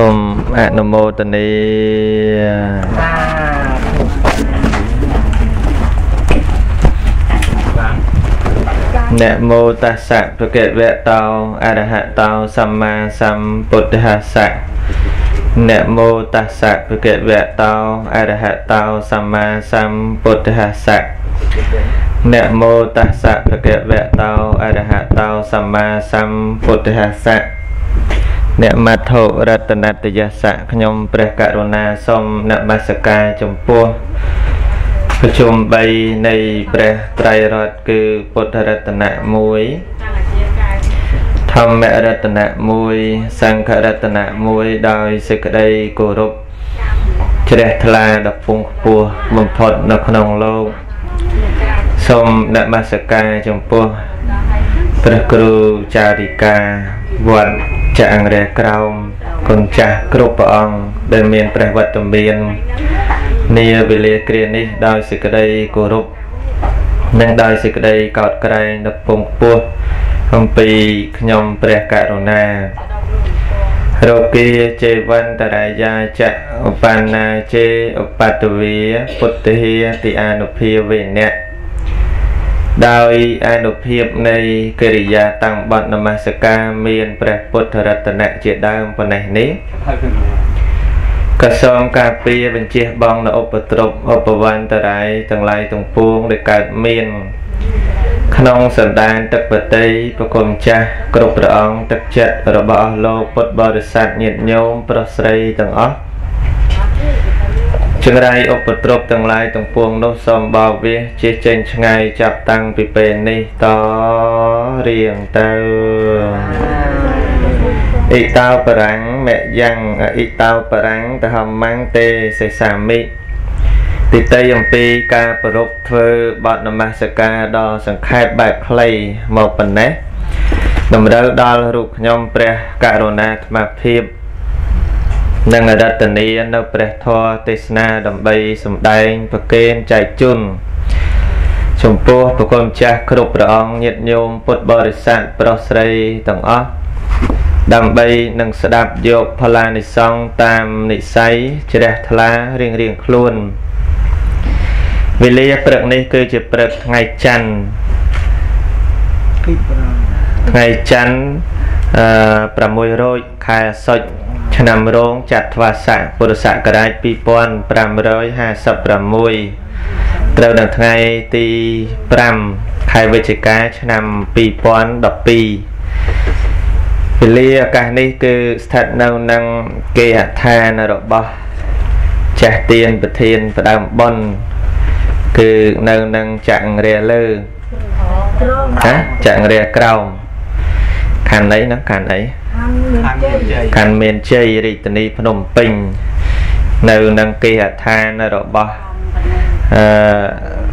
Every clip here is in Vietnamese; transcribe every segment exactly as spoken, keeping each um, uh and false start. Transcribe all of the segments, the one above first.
Sôm ạ nô mô tần ni Nẹ mô ta sạc phật kệ vệ tàu A đà hạ tàu Samma Sam Bụt Đà sạc Nẹ mô ta sạc phật kệ vệ tàu A đà hạ tàu Samma Sam Bụt Đà sạc Nẹ mô ta sạc phật kệ vệ tàu A đà hạ tàu Samma Sam Bụt Đà sạc Nẹ mát thổ ra tần đạt tây sạc Nhông pre cà rô na xong nẹ mát sạc ca chồng pua Phật chùm bay này pre trai rọt cư Phật ra tần nạ muối Thâm mẹ ra tần nạ muối Sang khả ra tần nạ muối Đói sức đầy cổ rụp Chị đẹp thật là đập phung pua Mùm Phật nó khăn hồng lâu Xong nẹ mát sạc ca chồng pua Phật cửu cha đi ca Vọn Trạng rẻ kraum Con cha cửu bà ông Đời miền pre vật tùm biên Nia về lìa kia ní đòi sự cái đây của rục Nên đòi sự cái đây cọt cái đây đập vùng bua Hồng bì nhóm bè cả đồ nà Rô kia chê văn tà đại gia chạ Văn na chê bạc tù vi Phụt tư hia tì an ụp hia về nẹ Đòi an ụp hiệp này Kê rì gia tăng bọn nàm sạc ca Miên bè bút thờ rật tà nạ chê đàm bọn này ní Các sông cà phê bên chiếc bóng là ốp trục, ốp văn tờ đáy, tầng lai tầng phuông để cạt miên Khăn ông sẵn đàn tật vật tây, bà cùng cha, cục rỡ ông tật chật, rỡ bỏ lô, bột bò được sạch nhiệt nhôm, bà srei tầng ớt Chương rai ốp trục tầng lai tầng phuông nô xóm bò viết, chia chênh ngay chạp tăng vì bền ni to riêng tàu Ít tao bà rắn mẹ dăng, ít tao bà rắn ta hòm mang tê xe xa mị Tí tây ông pi ca bà rục thư bọt nàm mạc xa ca đo sẵn khai bạc lây màu bần nét Nằm râu đo là rục nhóm bè cà rô nà thma phiếp Nâng ở đất tình yên nâu bè thoa tê xa na đầm bay xùm đánh và kênh chạy chung Chúng bố bà con chá khúc rõng nhiệt nhôm bút bò rì sạn bà srei tầng ớt Đàm bây nâng sẽ đạp dột phá la nị xong tam nị sáy Chị đẹp thả la riêng riêng luôn Vì lý áp bậc này cứ chỉ bậc ngày chăn Ngày chăn Bà mùi rôi khai sạch Chà nằm rôn chặt và sạc Vô đồ sạc cả đáy bí bôn Bà mùi hà sập bà mùi Trâu đằng ngày tì bàm Khai với chị cá chà nằm bí bôn đọc bí Vì lý cả này cứ thật nâu năng kê hạ tha nà rộp bó Chạc tiên và thiên và đồng bôn Cứ nâu năng chạng rè lư Chạng rè kraum Khăn ấy nó khăn ấy Khăn miền chây rì tình y phnom pinh Nâu năng kê hạ tha nà rộp bó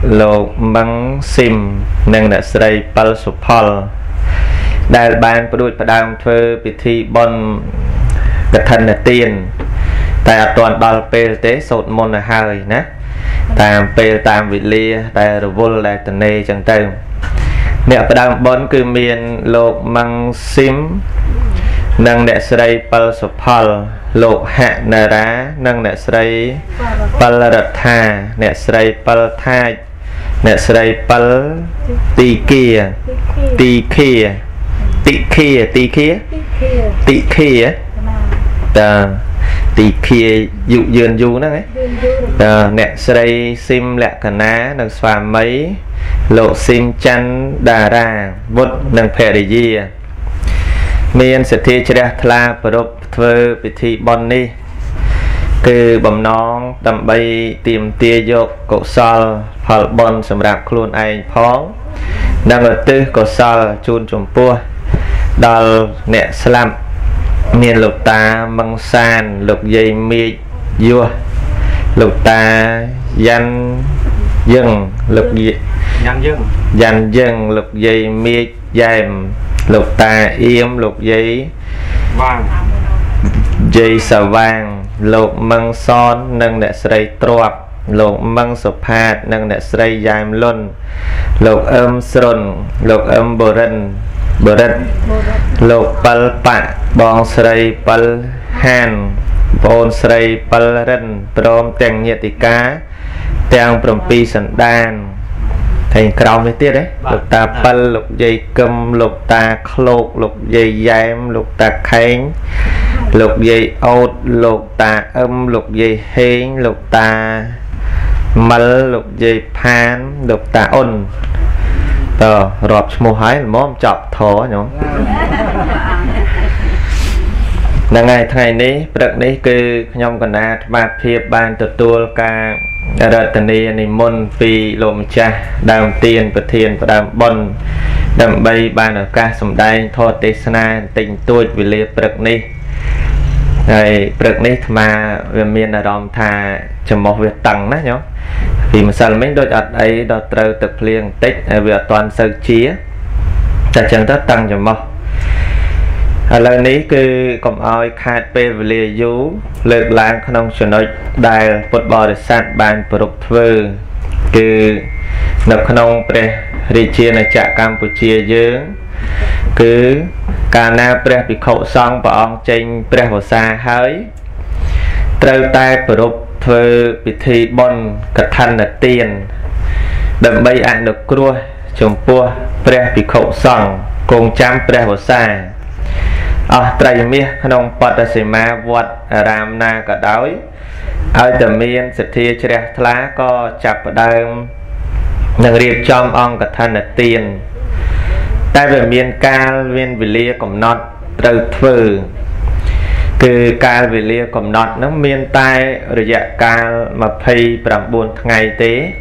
Lột băng xìm nâng nà srei pal sô pol Đại bàn bà đuôi bà đàm thơ bị thi bọn Cả thân là tiền Tại áp toàn bà là bê tế sốt môn là hơi ná Tạm bê tạm vị lia Tại rô vô là tần nê chẳng tầm Nẹ bà đàm bọn cư miền lộp măng xím Nâng nẹ sơ đây bà là sô phol Lộp hạ nà rá Nâng nẹ sơ đây bà là rật thà Nẹ sơ đây bà là thai Nẹ sơ đây bà là tì kia Tì kia Tị khía, tị khía Tị khía Tị khía dụ dường dụ năng ấy Nẹ sơ đây xìm lạ cả ná Nâng xòa mấy Lộ xìm chăn đà ra Vốt nâng phè đầy dìa Miên sẽ thi chá đá thla Bà rộp thơ bị thi bọn ni Cứ bầm nón Đầm bay tìm tia dột Cậu sol Phật bọn xâm rạp luôn anh phóng Nâng ở tư cậu sol chun chùm pua Đó là nẹ xa lắm Nên lục ta măng sàn Lục dây mê dùa Lục ta Danh dừng Lục Danh dừng Lục dây mê dèm Lục ta yếm Lục dây Dây xà vàng Lục măng son Nâng nẹ xa rây trọc Lục măng sụp hạt Nâng nẹ xa rây dèm luôn Lục âm srun Lục âm bồ rinh bờ đất lộc pal pạ bong srei pal han bong srei pal ren prom teng nhiệt cá teng prom pi sần đan thành cầu mới tiết đấy lục ta pal lục dây cầm lục ta khloc lục dây dám lục ta khánh lục dây ốt lục ta âm lục dây hén lục ta mel lục dây pan lục ta ôn tờ rọt mồ hái móm chọc thó nhở là ngày thầy này bận đấy cứ nhom còn là ba phía ban tụt tua ca đợt tuần này này môn phi lồm cha đàm tiền vật thiền và đàm bồn đàm bay ban ở ca sầm đai thọ tê sana tình tôi vì lìa bận này ngày bận này mà miền là đòn thà chầm mò việc tặng đó nhở vì mà sao mấy đôi đặt ấy đợt trâu tập liền tích về toàn sơ chia ta chẳng tất tăng chầm mò lần này cứ còn ai khai về lề dú lệ làng không chuẩn nói đài football sát bàn Peru cứ nộp không pre Riche là chạ Campuchia dướng cứ Cana pre bị khẩu xong và ông tranh pre hồ sa hới trâu tai Peru bị thi bon cật thanh là tiền đậm bay ăn được cua chồng pua pre bị khẩu xong cùng chăm pre hồ sa ở tại miền Đông Pakistan vượt Ram Na cả đói ở từ miền Sri Lanka lá có chập đâm nâng riêng trong ông cả thân là tiền tại về miền Cal miền Vili cũng nọt từ từ từ Cal Vili cũng nọt nước miền Tây rồi dạ Cal mà phi bằng buồn ngày tế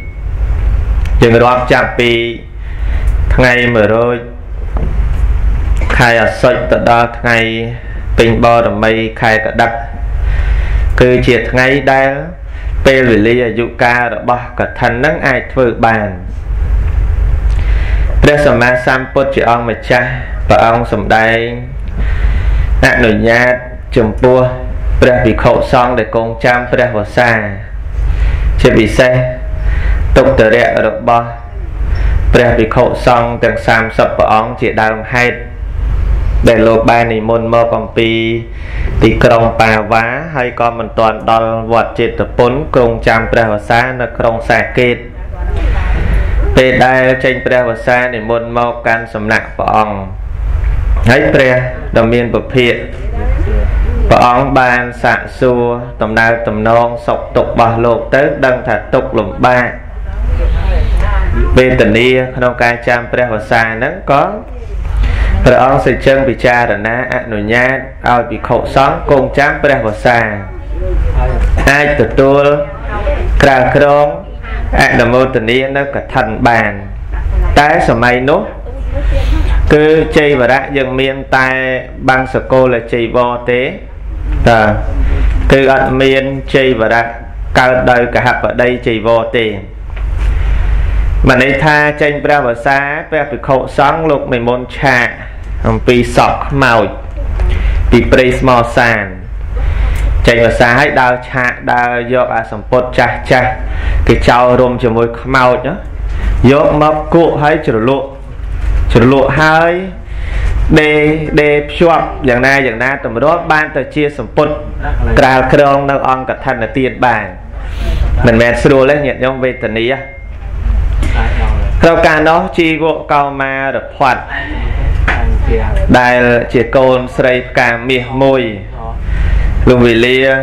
chừng đó chạm pi ngày mở rồi khai ở sợi tận đó ngày bình bò đồng mây khai cả đặc cứ triệt ngày đã pê lì ở yuka đã bỏ cả thân nắng ai thử bàn để xem mà samput chỉ ông mà cha và ông sầm đây nặng nổi nhát chầm pua để bị khẩu xong để con chăm để vào xa chỉ bị xe tục từ rẻ ở đập bò để bị khẩu xong càng sam sập và ông chỉ đào hai để lô ba này môn mơ còn pi thì công bà vá hay con mình toàn đòn vật chết tập bốn công trăm bè và xa là công xà kết về đây tranh bè và xa để môn mơ can sầm nặng và ông hãy bè đồng miên bậc thiện và ông ban xạ xua tầm nào tầm non sọc tục bà lột tới đăng thả tục lùm ba về tình đi không ca trăm bè và xa nó có rồi ông sẽ chân bị cha rồi na ăn nồi nhát, ao bị khẩu sóng cùng chám bè vào xa, ai tụt tua, càng krong, ăn đầm môn tình yên nó cả thành bàn, tái sờ mây nốt, cứ chơi và đã dừng miên tai băng sờ cô là chơi vô tế, à, cứ ăn miên chơi và đã cả đời cả hạt ở đây chơi vô tiền. Mà này tha tranh bè vào xa, bè bị khẩu sóng lục mình môn cha. Vì sọc màu vì preis màu sàn chạy vào xa hãy đào chạ đào dọc à sầm bột chạ chạ cái cháu rôm cho môi màu nhá dọc mập cụ hãy chở lộ chở lộ hơi đê đê chọc dạng này dạng này tầm đó ban tờ chia sầm bột trào krong nâng ong cả thân là tiền bàn mình mẹ sửa lên nhận nhau về tình ý á rau cà nó chi bộ cao ma được hoạt đài chỉ côn srei cà mì môi lùng vị lia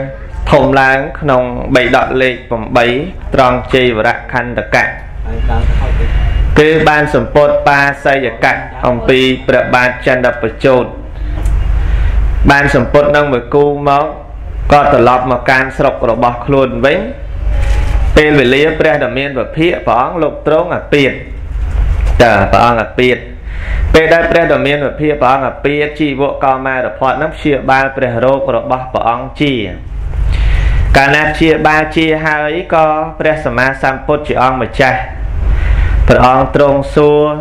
thôm láng nồng bảy đọt lệ vòng bấy tròn chi và đạn khăn đặc cạn cứ ban sầm pot ba xây đặc cạn ông pi bờ ban chân đập và trôn ban sầm pot nâng với cu máu có tờ lọp mà can sọc rồi bọc luôn vĩnh bên vị lia pre đầm miên và phía phóng lục trốn ngạc biệt chờ phóng ngạc biệt về đây pre đầm miên và phía phóng ngạc biệt chi bộ cao ma đập hoạt nắp chia ba pre rô rồi bọc phóng chia cả nắp chia ba chia hai ấy có pre sama samput chỉ ông mà cha phóng trông xua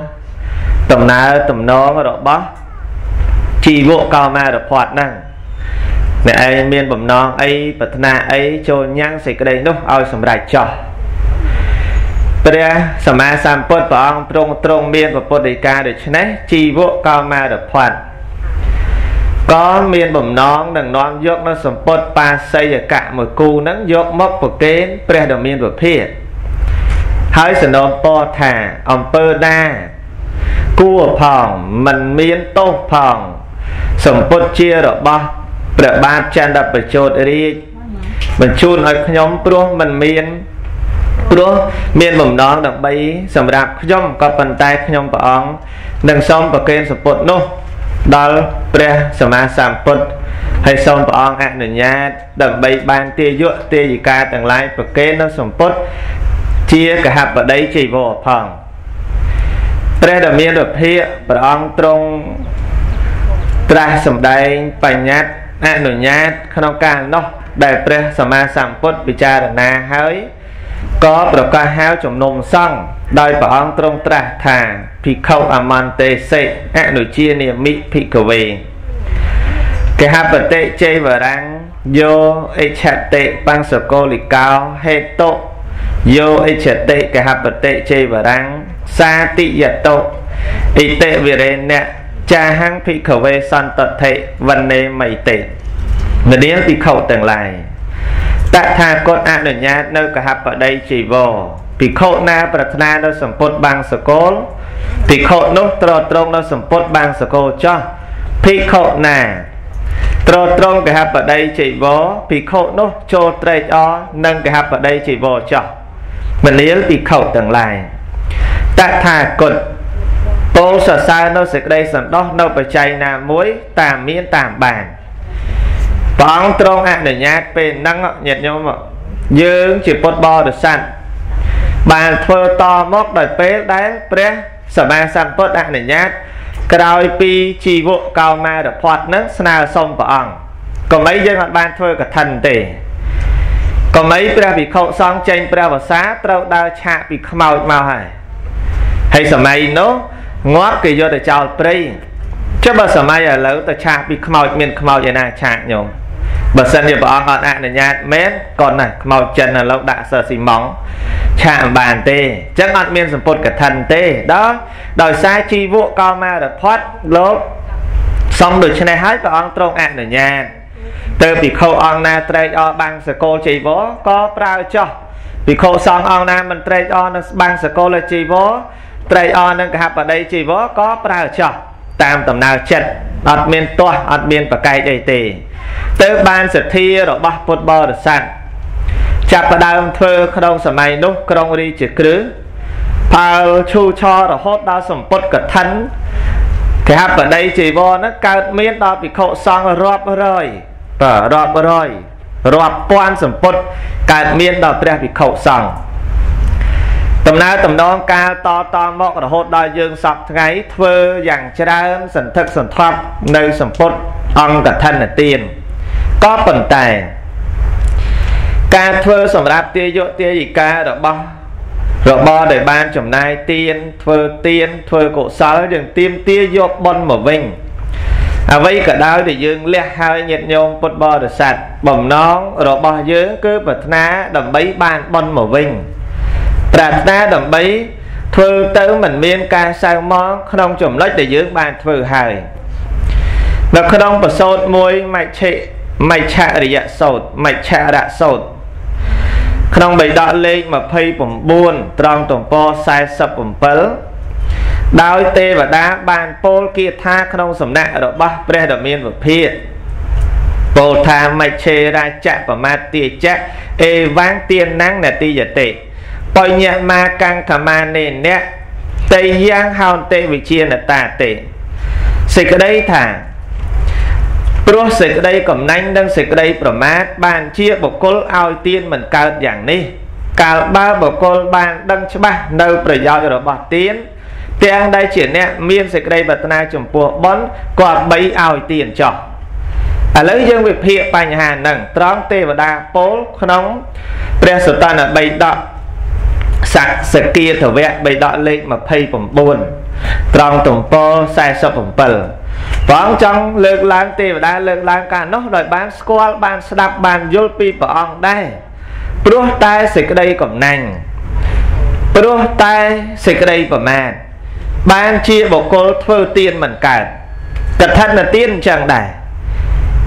tầm ná tầm nón rồi bọc chi bộ cao ma đập hoạt năng nè ai miền bẩm non ấy vật na ấy cho nhang xịt cái đây nốt ao sầm rải trò Prea, Sama Sampot, Bong, Trong, Trong, Miên, Potica, the Chine, Chivo, Kama, the Plant. Con miên bầm nón, đằng nón dốc nó Sampot, Pa, Say, a cat, Maku, Nang dốc, Mop, Pokin, Prea, the Miên, Popier. High Sanon, Porta, Umper, Dan, Cua Pong, Man, Miên, Top Pong, Sampot, Cheer, the Bop, the Bap, Chand up a chốt, Reed, Mình chun, like Yom, Pro, Man, Miên. Đó miền bẩm đó là bay sầm đạp nhom có bàn tay nhom và ống đằng sông và kênh sập bột nô đó pre sầm á sầm bột hay sông và ống ăn được nhá đằng bay bàn tia dựa tia gì cả đằng lái và kênh nó sầm bột chia cả hạt ở đây chỉ bộ phẳng pre đằng miền được hia và ống trong ra sầm đây phải nhát ăn được nhát không càng nô để pre sầm á sầm bột bị cha đằng na hới có bậc ca háo chồng nôm xăng đai bảo trong trà thà phi khâu amante se ăn nổi chia niệm mỹ phi cầu về cái hạt bật tệ chơi và đang vô ai chặt tệ băng sờ cô lì cao hết tộ vô ai chặt tệ cái hạt bật tệ chơi và đang xa tị giật tộ y tệ về đây nè cha hang phi cầu về san tật thệ vần nề mày tệ người điếng phi khâu tường lại tại thà con ăn ở nhà nơi cả hạt ở đây chỉ vô thì khâu na bậc na nó sầm bột bằng sờ côn thì khâu nốt trò trông nó sầm bột bằng sờ côn cho thì khâu nà trò trông cả hạt ở đây chỉ vô thì khâu nốt cho trai cho nâng cả hạt ở đây chỉ vô cho mình lấy thì khâu tương lai tại thà con bố sờ sai nó sẽ đây sầm đó nó phải chạy nà muối tạm miên tạm bàn bóng trong ăn để nhát bên nắng nhiệt nhôm ạ dương chỉ bột bò được sẵn bàn phơ to móc đời pế đáy pế sở mang sẵn bột ăn để nhát cái đôi pi chỉ vụ cao ma được hoạt nước sna sông và ẩn còn mấy dân bạn ban phơ cả thần tể còn mấy prea bị khẩu xong chênh prea vào xá trâu đau chạ bị màu màu hải hay sở mày nó ngót kỳ vô để chào prea chứ bà sở mày ở lỡ ta chạ bị màu miền màu vậy nè chạ nhôm bà sân thì bà con ạ này nha mến còn này màu chân là lâu đã sờ xì móng chạm bàn tê chắc ngọn miên sầm bột cả thần tê đó đòi sai chi vụ co ma được thoát lốp xong được trên này hết bà con trông ạ này nha từ bị khâu on na trai o băng sờ cô chỉ vỗ có prao cho bị khâu xong on na mình trai o băng sờ cô là chỉ vỗ trai o nâng cả hạt ở đây chỉ vỗ có prao cho tam tầm nào chật ọt miên to ọt miên và cây đầy tê tới ban sệt thi rồi bóc bột bò được sẵn chặt vào đào thơ không sầm mày nút không đi chỉ cứ vào chu cho rồi hốt đào sầm bột cật thắn cái hạt ở đây chỉ vô nó cao miên đó bị khổ xong rọp rồi và rọp rồi rọp quan sầm bột cật miên đó ra bị khổ xong tầm nào tầm đó cao to to mọc rồi hốt đào dương sọc ngay thơ dạng chơi đào sần thực sần thọp nơi sầm bột ông cả thân là tiền có phần tài ca thơ sầm rạp tia dỗ tia gì ca đó bo rồi bo để ban chồng nay tiền thơ tiền thơ cổ sáu đừng tiêm tia dỗ bon mà vinh à vây cả đau để dương lẹ hai nhiệt nhôm bột bo được sạch bầm nón rồi bo dương cứ bật ná đầm bấy ban bon mà vinh đặt ná đầm bấy thơ tử mình miên ca sao món không chồng lách để dương ban thơ hài đọc khởi động và sốt môi mạch chệ mạch chạ để dạ sốt mạch chạ đã sốt khởi động bày đọa lên mà phây bổng buồn trong tổng po sai sập bổng phớ đói tê và đá bàn pôl kia tha khởi động sầm nạ ở đọc bác bè đọc miên và phía pôl tha mạch chê ra chạ và ma tia chạ ê vang tiên năng nè ti giả tệ bòi nhạc ma căng khả ma nè nè tây giang hào tê vị chia nè tà tệ xịt ở đây thả Pro sực đây cầm nanh đang sực đây promat bàn chia bọc côn ao tiên mình cao dạng ní cao ba bọc côn bàn đăng cho ba đâu phải do rồi bỏ tiên tiền đây chỉ nè miên sực đây bật na chủng pua bón quạt bấy ao tiền chọc à lấy dương việc hiện bài nhà nặng tròn tê và đa pol nóng pre sụt tan là bày đọ sạc sực kia thở vẹn bày đọ lên mà phây bổn buồn tròn tổn po sai sập bổn bờ Phong trong lực lãng tì và đá lực lãng cả nó đòi bán squall, bán sạp, bán dôl pi và ong đây. Bố tay xịt đây cũng nành Bố tay sẽ gây vào màn Ban chia bộ cô thơ tiên mình cản Cẩn thận là tiên chẳng đài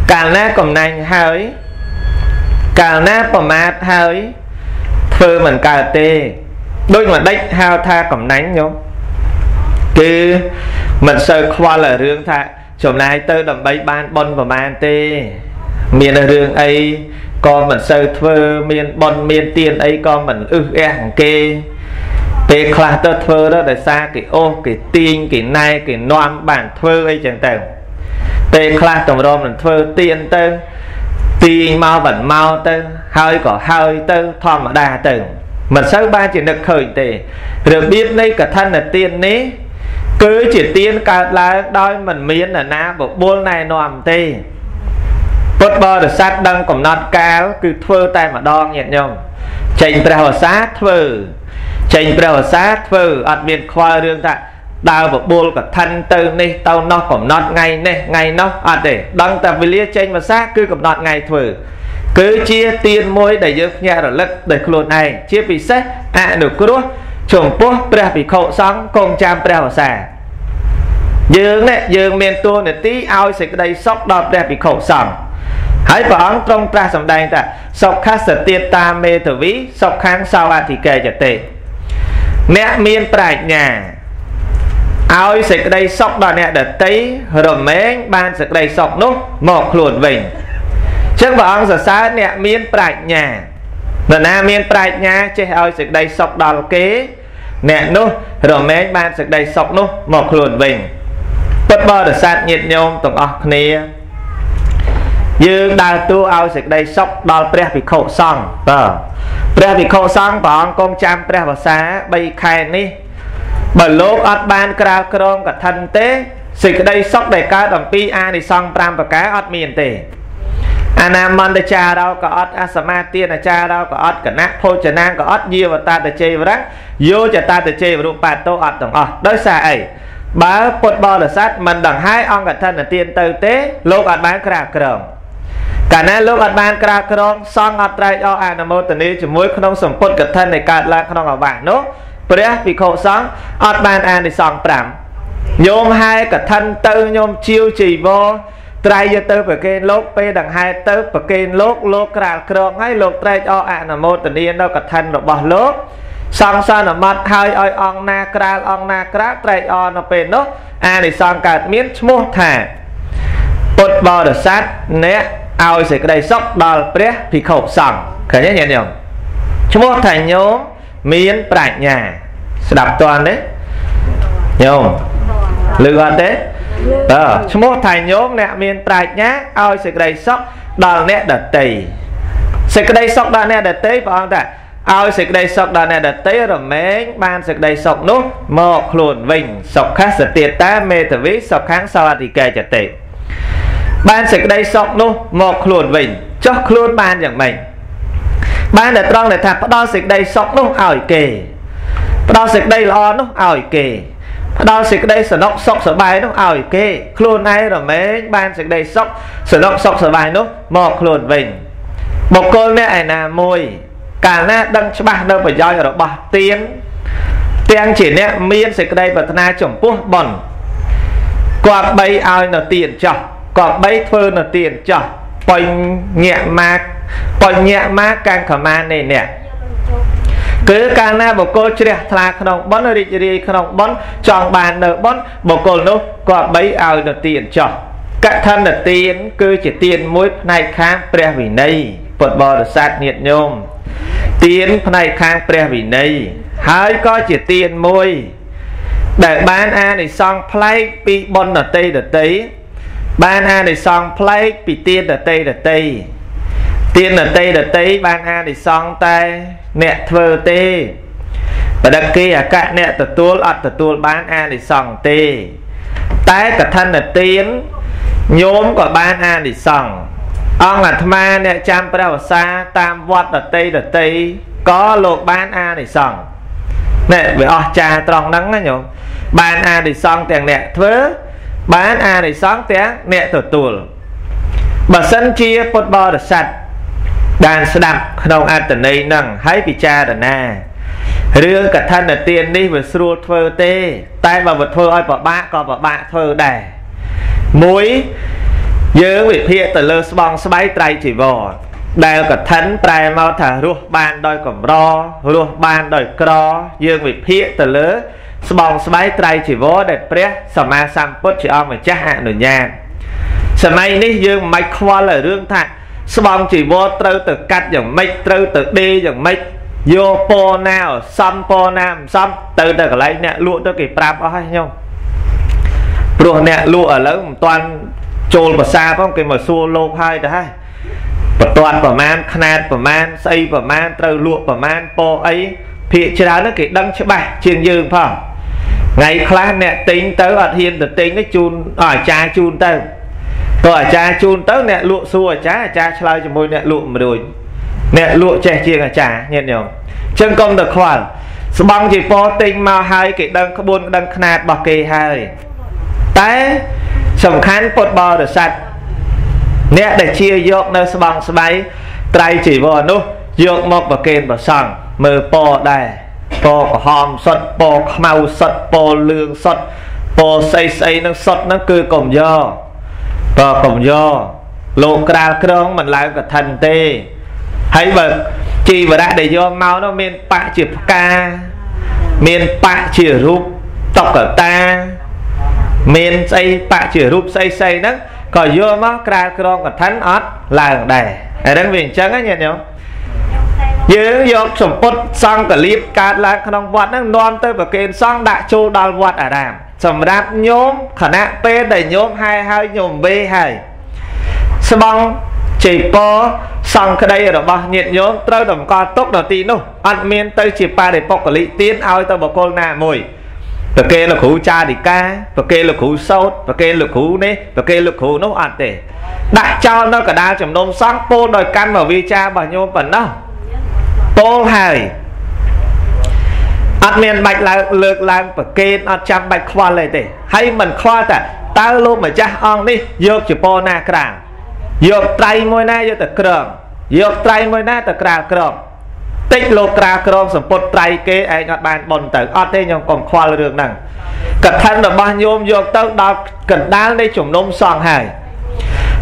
Càng nát còn nành hơi Càng nát vào mát hơi Thơ mình cản tê Đôi mà đếch hao tha còn nánh nhông Cứ Mình sơ khoa là rương thạ Chồm này tớ đầm bấy ban bon vào màn tê Miền là rương ấy Con mình sơ thơ miền bon miền tiên ấy Con mình ư e hẳn kê Thế khóa tớ thơ đó để xa cái ô, cái tiên, cái này, cái non bản thơ ấy chẳng tầng Thế khóa tổng rộm là thơ tiên tớ Tiên mau vẫn mau tớ Hơi có hơi tớ thòm ở đà tầng Mình sớm ba chỉ được khởi tệ Rồi biết này cả thân là tiên ní Cứ chỉ tiên cả là đôi mình miễn là ná bộ buôn này nòm tê Bốt bò được sát đăng cũng nọt cao Cứ thơ tay mà đo nhẹ nhông Chành vào sát thơ Chành bảo sát vư Ất miền khoa rương thạ Đào bộ bố cả thân tư này Tao nó cũng nọt ngay này Ngay nó Ất để Đăng ta vì lia chành bảo sát Cứ cũng nọt ngay thử Cứ chia tiên môi để dưỡng nhà rồi lật Để khuôn này Chia bị sách À nụ cú rút Chúng bố bảo bị khẩu sóng Công chăm bảo sát Dương này Dương miền tuôn này tí Ai sẽ cái đây sóc đọc bảo bị khẩu sóng Hãy phóng trong ta xong đành ta Sóc khá sở tiết ta mê thử ví Sóc kháng sao à thì kê chả tệ Nẹ miên bạch nhà Ôi sẽ cái đây sọc đó nẹ đợt tí Rồi mấy ban sẽ cái đây sọc nút Một luồn vỉnh Chắc vào ông sẽ xa nẹ miên bạch nhà Rồi nè miên bạch nhà Chứ ôi sẽ cái đây sọc đó kế Nẹ nút Rồi mấy ban sẽ cái đây sọc nút Một luồn vỉnh Bất bơ được sát nhiệt nhôm tổng ọc nia Dương đào tu ôi sẽ cái đây sọc đó Preh bị khẩu xong Vâng Preh bị khổ xong bóng công chăm Preh vào xá bây khai ní Bởi lúc ọt ban krao krong cả thân tế Sự cái đây sốc đầy cao đồng pi a đi xong pram và cá ọt miền tế Anamanda cha đâu có ọt asamati na cha đâu có ọt cả nát phô chả năng có ọt nhiều và ta ta chê vào rắc Vô chả ta ta chê vào rung bạc tô ọt tổng ọt Đối xa ấy Bá bột bò đợt sát mình đẳng hai ong cả thân là tiên tư tế Lúc ọt ban krao krong Cả nên lúc ạt bàn kra krong xong ạt ra cho anh em một tình yêu Chỉ muốn không sống phút cực thân này cạt là không có vãn nốt Preh bị khổ xong ạt bàn anh đi xong pram Nhôm hai cực thân tư nhôm chiêu chỉ vô Trai cho tư bởi kênh lúc bê đằng hai tư bởi kênh lúc lúc kra krong hay lúc ra cho anh em một tình yêu đâu cực thân được bỏ lúc Xong xong ở mặt hơi oi ong na kral ong na krak ra cho nó bê nốt Anh đi xong cạt miếng mô thả Bột bò đợt sát nế Ôi sẽ cái đây sốc đo Preh bị khẩu xong Khởi nhé nhé nhé Chúng ta thành nhóm Miến bạch nhà Sẽ đạp toàn đấy Nhóm Lưu hạt đấy Chúng ta thành nhóm nẹ miến bạch nhá Ôi sẽ cái đây sốc đo nẹ đợt tì Sẽ cái đây sốc đo nẹ đợt tì Ôi sẽ cái đây sốc đo nẹ đợt tì Rồi mấy Ban sẽ cái đây sốc nút Một luồn vinh Sốc khác sẽ tiệt tá mê thử ví Sốc kháng sao thì kê chả tì Bạn sẽ đây sọc nô một luồn vỉnh cho luôn bạn chẳng mình Bạn đã trong để thạp đó sẽ đây sọc nô ỏi kề Đó sẽ đây lo nô ỏi kề Đó sẽ đây sở nọc sọc sở bài nô ỏi kề Khuôn này rồi mấy bạn sẽ đây sọc sở nọc sọc sở bài nô một luồn vỉnh Một cô này là mùi Cả nát đăng cho bạn đâu phải do rồi bỏ tiếng Tiếng chỉ nè miên sẽ đây và thân ai chổng bút bẩn Quạt bay ai nó tiền chọc Còn bấy thơ nó tiền cho Bói nhẹ mạc Bói nhẹ mạc càng khả mạc này nè Cứ càng nà bộ cô trẻ thả khả nông bón Rì rì khả nông bón Chọn bàn nợ bón Bộ cô nô Còn bấy ai nó tiền cho Các thân là tiền Cứ chỉ tiền mũi này kháng Preh vì này Bột bò được sát nhiệt nhôm Tiền này kháng Preh vì này Hãy có chỉ tiền mũi Để bán án này xong Play bị bón ở tây đợt tấy Ban A để xong play bị tiên là tây là tây Tiên là tây là tây Ban A để xong tay Nẹ thơ tê Và đặc kia các nẹ tờ tuôn ọt tờ tuôn ban A để xong tê Tái cả thân là tiến Nhóm của ban A để xong Ông là thma nẹ chăm bà đào xa Tam vọt là tây là tây Có lộ ban A để xong Nẹ với ọt trà tròn đắng đó nhớ Ban A để xong tiền nẹ thơ Bán A này sáng tiếng nẹ tổ tùl Bà sân chia bột bò đợt sạch Đàn sạch đập Không ăn tần này nâng Hãy bị cha đàn A Rương cả thân là tiền đi mà sưu thơ tê tay mà vật thơ ai bỏ bạ còn bỏ bạ thơ đẻ muối dương bị thiệt từ lơ bong sấy tay chỉ vò đeo cả thân tay mau thả ruột ban đôi cẩm ro ruột ban đôi cro dương bị thiệt từ lơ bong sấy tay chỉ vò để pré sầm ma sam pốt chỉ ông mà chắc hạn nổi nhàn sầm mai đi dương mạch khoa là rương thạch bong chỉ vò trâu từ cắt giống mạch trâu từ đi giống mạch vô po nào xong po nam xong từ từ cái lấy nè lụa tới cái prap hay nhau rồi nè lụa ở lớn toàn trồn và xa không cái mà xua lô hai đấy và toàn và man khăn và man xây và man từ lụa và man po ấy thì chỉ là nó cái đăng cho bài chuyên dương phải ngày class nè tính tới ở hiền từ tính cái chun ở cha chun tới rồi cha chun tới nè lụa xua cha cha chơi cho môi nè lụa mà rồi nè lụa chè chiên cả chả nhận nhiều chân công được khoản băng chỉ po tinh mà hai cái đăng buôn đăng khát bọc kề hai té sầm khán bột bò được sạch nè để chia dọc nơi băng máy tay chỉ vò nút dọc một bọc kề bọc sẵn mờ po đài po của hòm sọt po màu sọt po lương sọt po say say nó sọt nó cứ cổng do và cổng do lộ cà krong mình lại cả thần tê thấy bậc chi và đã để do máu nó men bạ chìa ca men bạ chìa rúp tóc ở ta men xây bạ chìa rúp xây xây đó còn do máu cà con còn thánh ót là đầy ở đây mình chẳng á nhận không dưới do sủng bút sang cả clip cát là không vặt nó non tới và kênh sang đại châu đào vặt ở đàm sầm đáp nhóm khả năng p đầy nhóm hai hai nhóm b hai sầm băng chỉ po xong cái đây rồi bà nhiệt nhóm trâu đồng con tốt đầu tiên đâu ăn miên tây chỉ pa để bọc lý tiến ao tao bà con nà mùi và kê là khủ cha thì ca và kê là khủ sâu và kê là khủ nế và kê là khủ nấu ăn tể đã cho nó cả đa chồng nông sáng po đòi căn vào vi cha bà nhôm phần đó po hài ăn miên bạch là lược làm và kê ăn chăm bạch khoa lại tể hay mình khoa tả tao luôn mà cha ông đi dược chỉ po nà càng dược tay môi na dược tật cường dược tay môi na tật cà cường tích lô cà cường sầm bột tay kê ai ngặt bàn bồn tử ở đây nhom còn khoa là được nè cẩn thận là bao nhiêu dược tao đào cẩn đan đây chủng nôm sòng hải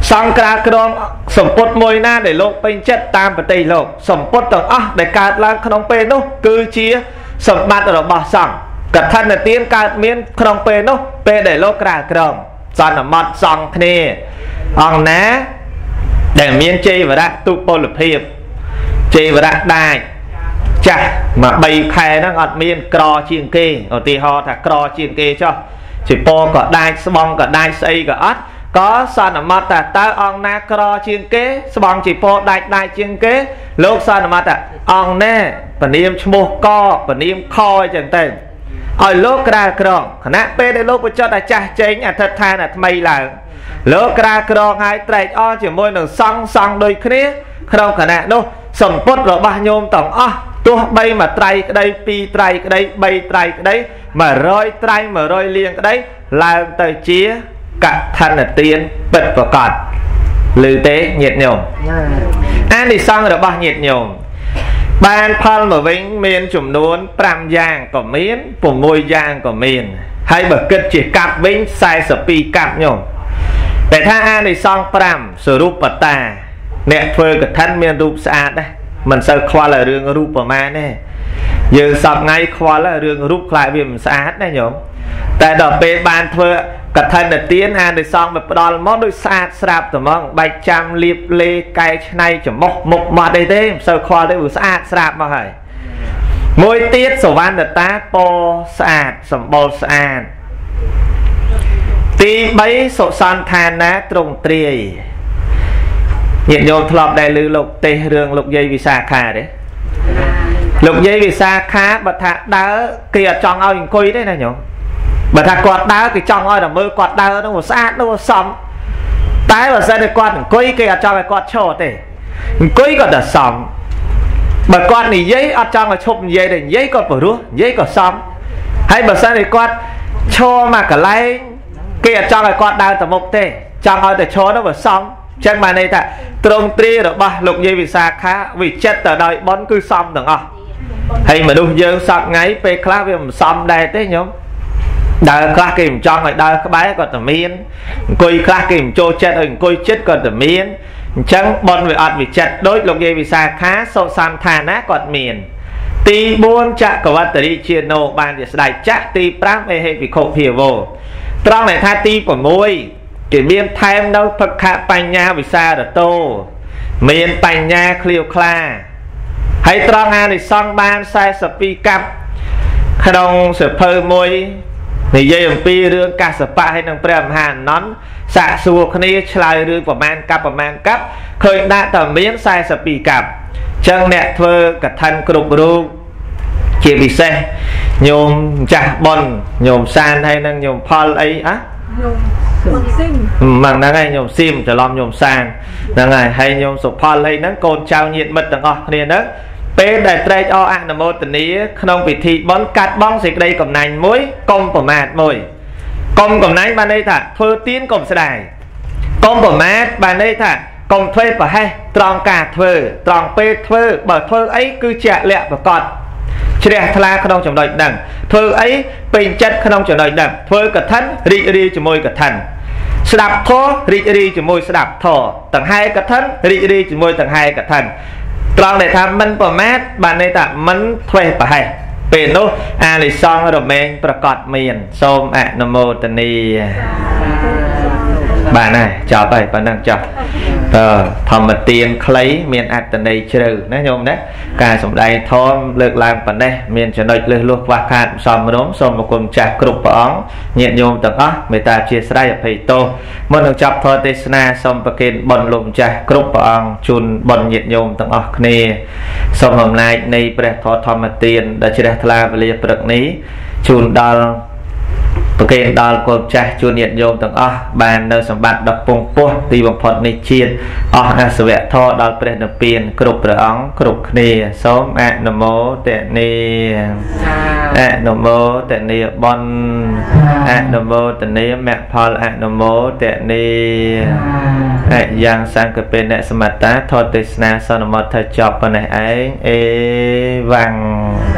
sòng cà cường sầm bột môi na để lô bên chất tam và tây lô sầm bột tầng à để cà lang không pê nô cứ chia sầm bát là bỏ sòng cẩn thận là tiên cà miên không pê nô pê để lô cà cường sòng là mặt sòng nè ông ná để miên chi và đã tu bồ lập hiệp chi và đã đại chả mà bày khai nó ngọt miên cò chiên kê ở tì ho thà cò chiên kê cho chỉ po có đại bong có đại xây có ớt có son ở mặt ta ta ông na cò chiên kê bong chỉ po đại đại chiên kế lúc son ở mặt ta ông nè phần im chmô co phần im khoi chẳng tên ở lúc cà cò khả năng p để lúc cho ta chả chén à thật tha là mày là lỡ cà cờ hai trái o chỉ môi đường xăng xăng đôi kia không khả năng đâu sầm bút rồi ba nhôm tổng o tôi bay mà trái cái đây pi trái cái đây bay trái cái đấy mà rơi trái mà rơi liền cái đấy làm tới chia cả thân là tiền bật vào cọt lư tế nhiệt nhồm anh đi sang rồi ba nhiệt nhồm ban phan mà vĩnh miền chủng nón pram giang của miền vùng ngôi giang của miền hay bậc kết chỉ cặp vĩnh sai sập pi cặp nhồmแต่ถ้าอ่านในซองปรามสรุปตาเนี่ยเพื่อกับท่านมีรูปสะอาดนะมันจะควาละเรื่องรูปประมาณนี่ยืนสอบไงควาละเรื่องรูปคลายเวียนสะอาดนะโยมแต่ดอกเปบานเพื่อกับท่านเนี่ยเตี้ยนอ่านในซองแบบดอลมอดด้วยสะอาดสลับแต่มองใบจำรีบเล่ไก่ในจะมกมกมาได้เต็มจะควาได้สะอาดสลับมาให้มวยเตี้ยสวรรค์ตาโปสะอาดสมบูรณ์สะอาดตีใบสดสันทานนะตรงเตรียเหยียดโยมทลอบได้ลือหลกเตเรืองหลกเยวิสาขาเด้หลกเยวิสาขาบัตรดาวเกลียดจองเอาอย่างคุยได้นะโยมบัตรกอดดาวเกลียดจองเอาแต่มือกอดดาวต้องหัวสะอาดต้องหัวสมตายว่าเส้นกอดอย่างคุยเกลียดจองไปกอดโชว์เตอย่างคุยก็แต่สมบัตรกอดนี่เย้อัดจองมาชมเย้เด่นเย้ก็ปวดรู้เย้ก็สมให้บัตรเส้นกอดโชว์มากระไรkia cho người con đang tập mục thế cho người để chó nó vừa xong chắc mà này tại trong tri được ba lục dây vì xa khá vì chết ở đây bón cứ xong được không Hay mà đúng dương sọt ngay về khóa vì xong đây thế nhóm đời khóa kìm trong lại đời các bái còn tầm miên cùi khóa kìm trô chết hình cùi chết còn tầm miên chẳng bọn về ọt vì chặt đôi lông dây vì xa khá sâu xăm thà ná còn miền ti buôn chạ của vật đi chia nô bàn để đại chắc ti pram mê hệ vì khổ phìa vô trong này tha ti của ngôi chỉ miên thêm đâu thật khá bánh nha vì xa được tô miên bánh nha khliêu khla hãy trong này thì xong ban sai sập pi cặp khá đông sập phơ môi thì dây ẩm pi rương ca sập bạ hay nâng prem hàn nón xạ xua khní chlai rương của man cặp và man cặp khởi đã tầm miên sai sập pi cặp chẳng nẹ thơ cả thân cực rung chỉ vì xe nhôm chạc bồn nhôm san hay nâng nhôm phol ấy á mà nâng này nhôm sim trở lòng nhôm sang nâng này hay nhôm sổ phol hay nâng côn trao nhiệt mật nâng ngọt nên đó bên đại trách o ăn nằm mô tình ý không bị thị bón cắt bóng dịch đây cầm nành mối công của mạt mồi công cầm nành bàn đây thả thơ tiến cầm xe đài công của mạt bàn đây thả công thuê và hay trong cả thơ trong phê thơ bởi thơ ấy cứ trẻ lẹ và còn trẻ thla không trong đời đẳng thơ ấy bình chất không trong đời đẳng thơ cẩn thận rị rị cho môi cẩn thận sẽ đạp thô rị rị cho môi sẽ đạp thổ tầng hai cẩn thận rị rị cho môi tầng hai cẩn thận trong để tham mân và mát bạn đây ta mân thuê và hay về nô à để xong rồi mình và còn miền xôm ạ nô mô tình đi bà này chào vậy bạn đang chào ờ thầm mà tiền lấy miền ạt tận đây trừ nó nhôm đấy cả sống đây thom lực làm phần đây miền trở nội lực luộc và khát xong đốm xong một cùng chạc cực và ống nhện nhôm tầng á người ta chia sẻ ở thầy tô một đồng chọc thôi tesna xong và kênh bọn lùm chạc cực và ống chun bọn nhện nhôm tầng ọc nè xong hôm nay này bật thọ thầm mà tiền đã chia ra và liệt bật ní chun đo ok đào cột trái chuột nhiệt nhôm tầng o bàn nơi sầm bạt đập bùng po tì bùng phật này chiên o là sự vẽ thọ đào bền đập biển cột rửa ống cột nề xóm ạ nấm mố tệ nề ạ nấm mố tệ nề bon ạ nấm mố tệ nề mẹ phật ạ nấm mố tệ nề ạ giang sang cái bên ạ sầm bạt thọ tê na son nấm mật thợ chọc bên này ấy vàng